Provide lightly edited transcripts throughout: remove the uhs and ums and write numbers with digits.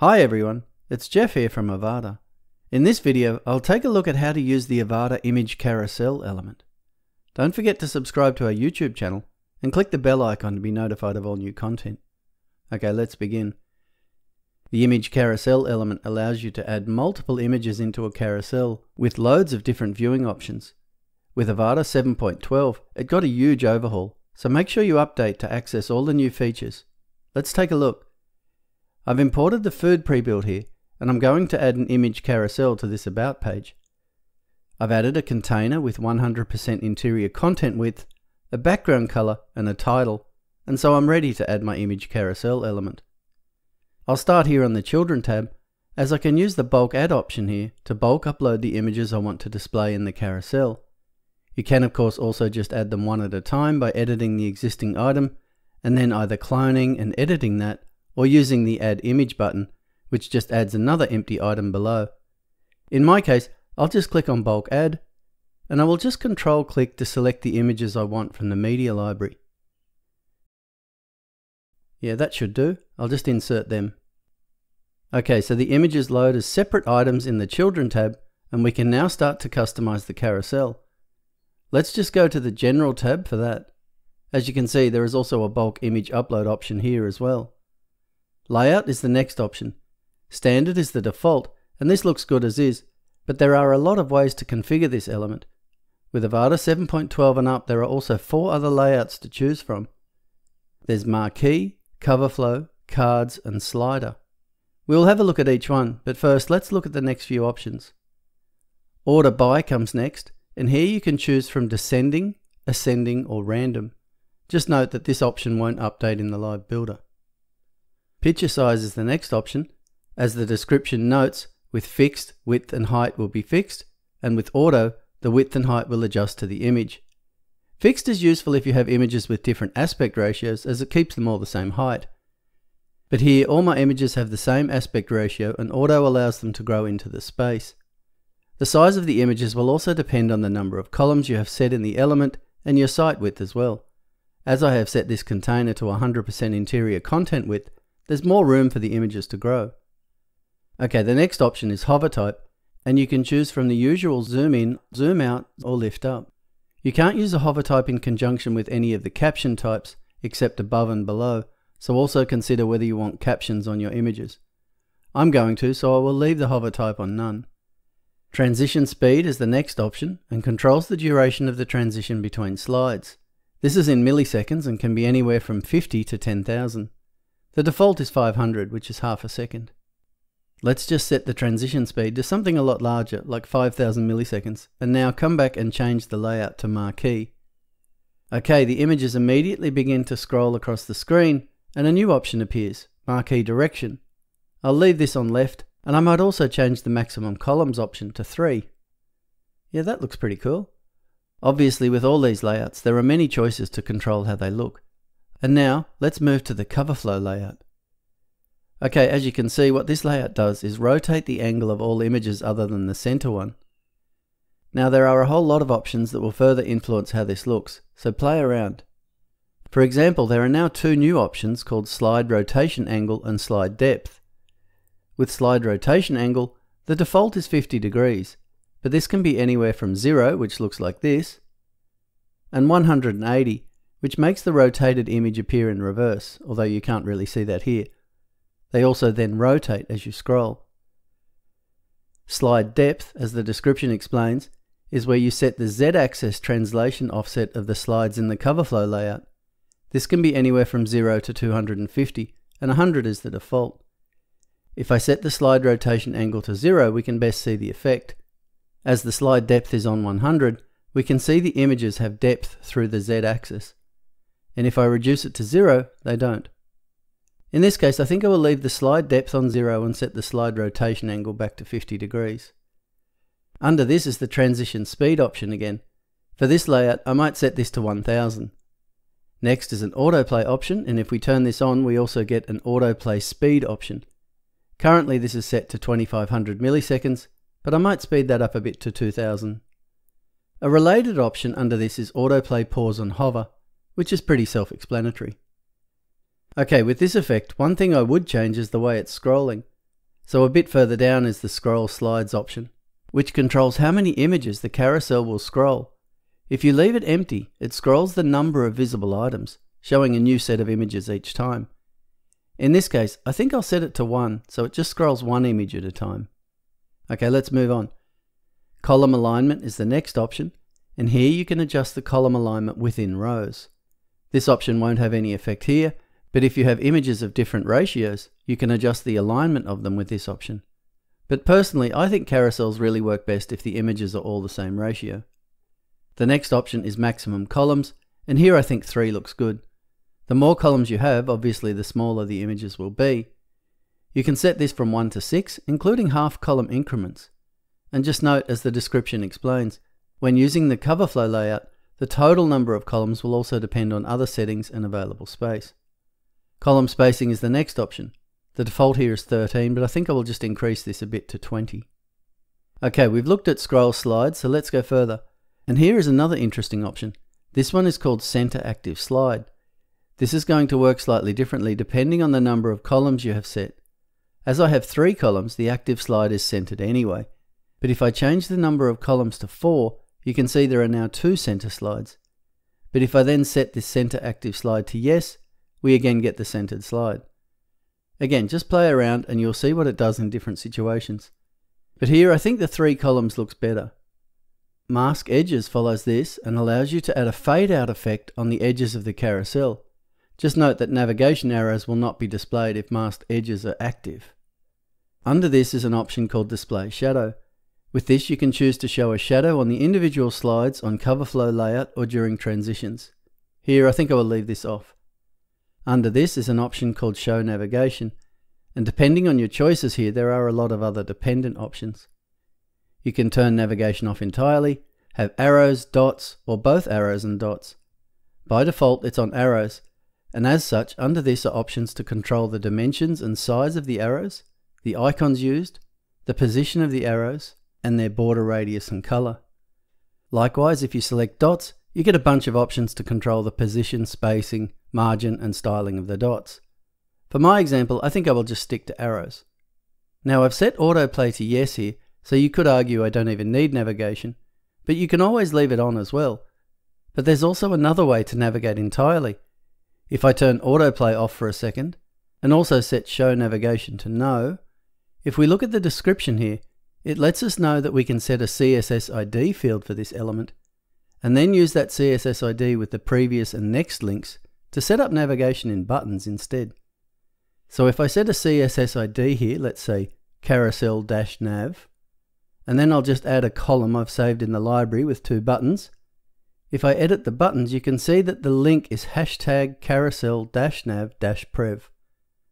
Hi everyone, it's Jeff here from Avada. In this video, I'll take a look at how to use the Avada Image Carousel element. Don't forget to subscribe to our YouTube channel and click the bell icon to be notified of all new content. Okay, let's begin. The Image Carousel element allows you to add multiple images into a carousel with loads of different viewing options. With Avada 7.12, it got a huge overhaul, so make sure you update to access all the new features. Let's take a look. I've imported the food pre-built here, and I'm going to add an image carousel to this About page. I've added a container with 100% interior content width, a background color, and a title, and so I'm ready to add my image carousel element. I'll start here on the Children tab, as I can use the bulk add option here to bulk upload the images I want to display in the carousel. You can of course also just add them one at a time by editing the existing item, and then either cloning and editing that, or using the Add Image button, which just adds another empty item below. In my case, I'll just click on Bulk Add, and I will just Control click to select the images I want from the media library. Yeah, that should do. I'll just insert them. Okay, so the images load as separate items in the Children tab, and we can now start to customize the carousel. Let's just go to the General tab for that. As you can see, there is also a bulk image upload option here as well. Layout is the next option. Standard is the default, and this looks good as is, but there are a lot of ways to configure this element. With Avada 7.12 and up, there are also 4 other layouts to choose from. There's Marquee, Coverflow, Cards, and Slider. We'll have a look at each one, but first let's look at the next few options. Order By comes next, and here you can choose from descending, ascending, or random. Just note that this option won't update in the live builder. Picture size is the next option. As the description notes, with fixed, width and height will be fixed, and with auto, the width and height will adjust to the image. Fixed is useful if you have images with different aspect ratios, as it keeps them all the same height. But here, all my images have the same aspect ratio, and auto allows them to grow into the space. The size of the images will also depend on the number of columns you have set in the element, and your site width as well. As I have set this container to 100% interior content width, there's more room for the images to grow. Okay, the next option is hover type, and you can choose from the usual zoom in, zoom out, or lift up. You can't use a hover type in conjunction with any of the caption types, except above and below, so also consider whether you want captions on your images. I'm going to, so I will leave the hover type on none. Transition speed is the next option, and controls the duration of the transition between slides. This is in milliseconds and can be anywhere from 50 to 10,000. The default is 500, which is half a second. Let's just set the transition speed to something a lot larger, like 5,000 milliseconds, and now come back and change the layout to Marquee. Okay, the images immediately begin to scroll across the screen, and a new option appears, Marquee Direction. I'll leave this on left, and I might also change the maximum columns option to 3. Yeah, that looks pretty cool. Obviously, with all these layouts, there are many choices to control how they look. And now, let's move to the Coverflow layout. Okay, as you can see, what this layout does is rotate the angle of all images other than the center one. Now, there are a whole lot of options that will further influence how this looks, so play around. For example, there are now 2 new options called Slide Rotation Angle and Slide Depth. With Slide Rotation Angle, the default is 50 degrees, but this can be anywhere from 0, which looks like this, and 180, which makes the rotated image appear in reverse, although you can't really see that here. They also then rotate as you scroll. Slide depth, as the description explains, is where you set the Z-axis translation offset of the slides in the Coverflow layout. This can be anywhere from 0 to 250, and 100 is the default. If I set the slide rotation angle to 0, we can best see the effect. As the slide depth is on 100, we can see the images have depth through the Z-axis. And if I reduce it to 0, they don't. In this case, I think I will leave the slide depth on 0 and set the slide rotation angle back to 50 degrees. Under this is the transition speed option again. For this layout, I might set this to 1000. Next is an autoplay option, and if we turn this on, we also get an autoplay speed option. Currently, this is set to 2500 milliseconds, but I might speed that up a bit to 2000. A related option under this is autoplay pause on hover, which is pretty self-explanatory. Okay, with this effect, one thing I would change is the way it's scrolling. So a bit further down is the scroll slides option, which controls how many images the carousel will scroll. If you leave it empty, it scrolls the number of visible items, showing a new set of images each time. In this case, I think I'll set it to 1, so it just scrolls 1 image at a time. Okay, let's move on. Column alignment is the next option, and here you can adjust the column alignment within rows. This option won't have any effect here, but if you have images of different ratios, you can adjust the alignment of them with this option. But personally, I think carousels really work best if the images are all the same ratio. The next option is maximum columns, and here I think 3 looks good. The more columns you have, obviously the smaller the images will be. You can set this from 1 to 6, including half column increments. And just note, as the description explains, when using the Coverflow layout, the total number of columns will also depend on other settings and available space. Column spacing is the next option. The default here is 13, but I think I will just increase this a bit to 20. Okay, we've looked at scroll slides, so let's go further. And here is another interesting option. This one is called Center Active Slide. This is going to work slightly differently depending on the number of columns you have set. As I have 3 columns, the active slide is centered anyway. But if I change the number of columns to 4, you can see there are now 2 center slides. But if I then set this center active slide to yes, we again get the centered slide. Again, just play around and you'll see what it does in different situations. But here I think the 3 columns looks better. Mask edges follows this and allows you to add a fade out effect on the edges of the carousel. Just note that navigation arrows will not be displayed if masked edges are active. Under this is an option called Display Shadow. With this, you can choose to show a shadow on the individual slides on Coverflow layout or during transitions. Here, I think I will leave this off. Under this is an option called Show Navigation, and depending on your choices here, there are a lot of other dependent options. You can turn navigation off entirely, have arrows, dots, or both arrows and dots. By default, it's on arrows, and as such, under this are options to control the dimensions and size of the arrows, the icons used, the position of the arrows, and their border radius and color. Likewise, if you select dots, you get a bunch of options to control the position, spacing, margin, and styling of the dots. For my example, I think I will just stick to arrows. Now I've set autoplay to yes here, so you could argue I don't even need navigation, but you can always leave it on as well. But there's also another way to navigate entirely. If I turn autoplay off for a second, and also set show navigation to no, if we look at the description here, it lets us know that we can set a CSS ID field for this element, and then use that CSS ID with the previous and next links to set up navigation in buttons instead. So if I set a CSS ID here, let's say carousel-nav, and then I'll just add a column I've saved in the library with 2 buttons. If I edit the buttons, you can see that the link is hashtag carousel-nav-prev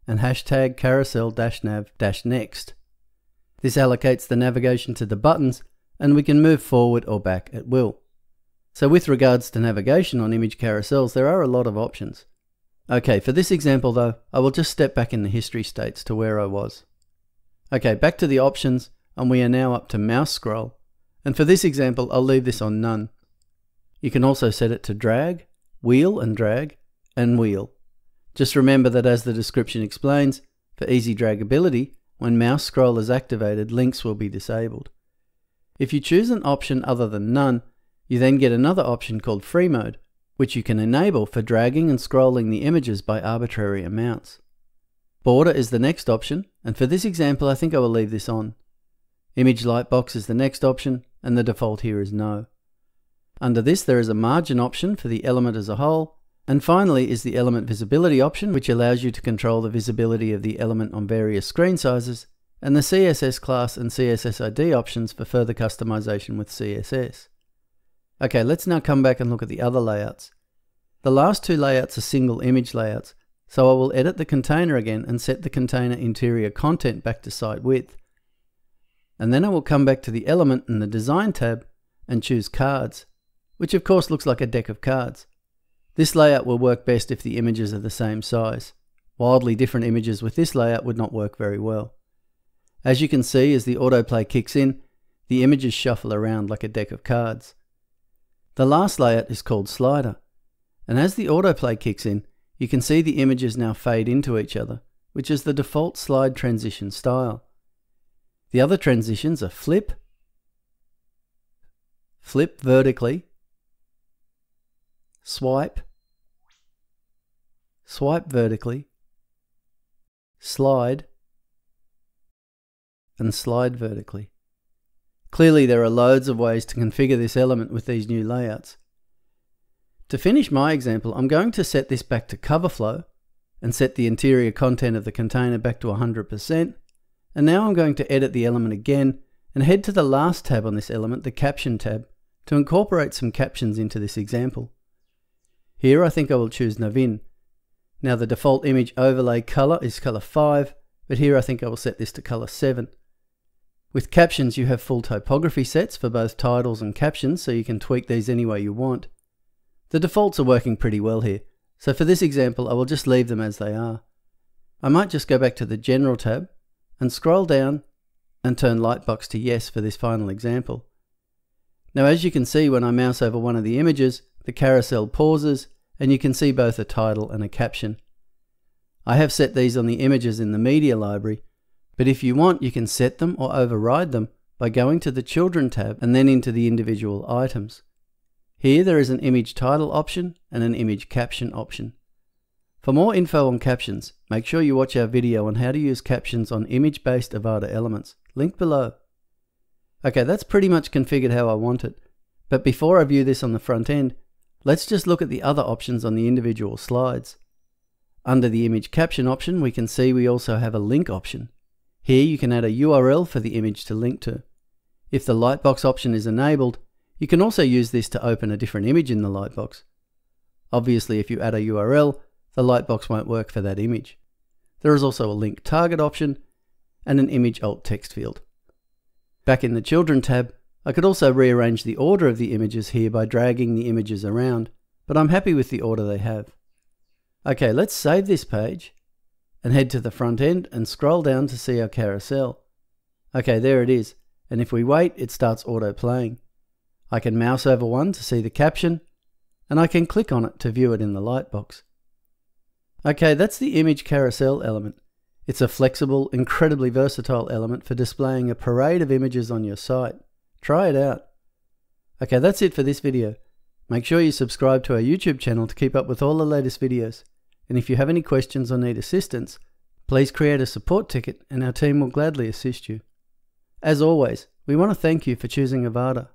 and hashtag carousel-nav-next. This allocates the navigation to the buttons, and we can move forward or back at will. So with regards to navigation on image carousels, there are a lot of options. Okay, for this example though, I will just step back in the history states to where I was. Okay, back to the options, and we are now up to mouse scroll. And for this example, I'll leave this on none. You can also set it to drag, wheel and drag, and wheel. Just remember that as the description explains, for easy draggability, when mouse scroll is activated, links will be disabled. If you choose an option other than none, you then get another option called free mode, which you can enable for dragging and scrolling the images by arbitrary amounts. Border is the next option, and for this example I think I will leave this on. Image lightbox is the next option, and the default here is no. Under this there is a margin option for the element as a whole, and finally is the element visibility option, which allows you to control the visibility of the element on various screen sizes, and the CSS class and CSS ID options for further customization with CSS. Okay, let's now come back and look at the other layouts. The last 2 layouts are single image layouts, so I will edit the container again and set the container interior content back to site width. And then I will come back to the element in the design tab and choose cards, which of course looks like a deck of cards. This layout will work best if the images are the same size. Wildly different images with this layout would not work very well. As you can see, as the autoplay kicks in, the images shuffle around like a deck of cards. The last layout is called slider, and as the autoplay kicks in, you can see the images now fade into each other, which is the default slide transition style. The other transitions are flip, flip vertically, swipe, swipe vertically, slide, and slide vertically. Clearly there are loads of ways to configure this element with these new layouts. To finish my example, I'm going to set this back to Coverflow and set the interior content of the container back to 100%. And now I'm going to edit the element again and head to the last tab on this element, the caption tab, to incorporate some captions into this example. Here I think I will choose Navin. Now the default image overlay color is color 5, but here I think I will set this to color 7. With captions you have full typography sets for both titles and captions, so you can tweak these any way you want. The defaults are working pretty well here, so for this example I will just leave them as they are. I might just go back to the general tab and scroll down and turn Lightbox to yes for this final example. Now as you can see, when I mouse over one of the images, the carousel pauses and you can see both a title and a caption. I have set these on the images in the media library, but if you want you can set them or override them by going to the children tab and then into the individual items. Here there is an image title option and an image caption option. For more info on captions, make sure you watch our video on how to use captions on image-based Avada elements, linked below. Okay, that's pretty much configured how I want it, but before I view this on the front end, let's just look at the other options on the individual slides. Under the image caption option, we can see we also have a link option. Here you can add a URL for the image to link to. If the Lightbox option is enabled, you can also use this to open a different image in the Lightbox. Obviously, if you add a URL, the Lightbox won't work for that image. There is also a link target option and an image alt text field. Back in the children tab, I could also rearrange the order of the images here by dragging the images around, but I'm happy with the order they have. Okay, let's save this page and head to the front end and scroll down to see our carousel. Okay, there it is, and if we wait, it starts auto-playing. I can mouse over one to see the caption, and I can click on it to view it in the Lightbox. Okay, that's the image carousel element. It's a flexible, incredibly versatile element for displaying a parade of images on your site. Try it out. Okay, that's it for this video. Make sure you subscribe to our YouTube channel to keep up with all the latest videos. And if you have any questions or need assistance, please create a support ticket and our team will gladly assist you. As always, we want to thank you for choosing Avada.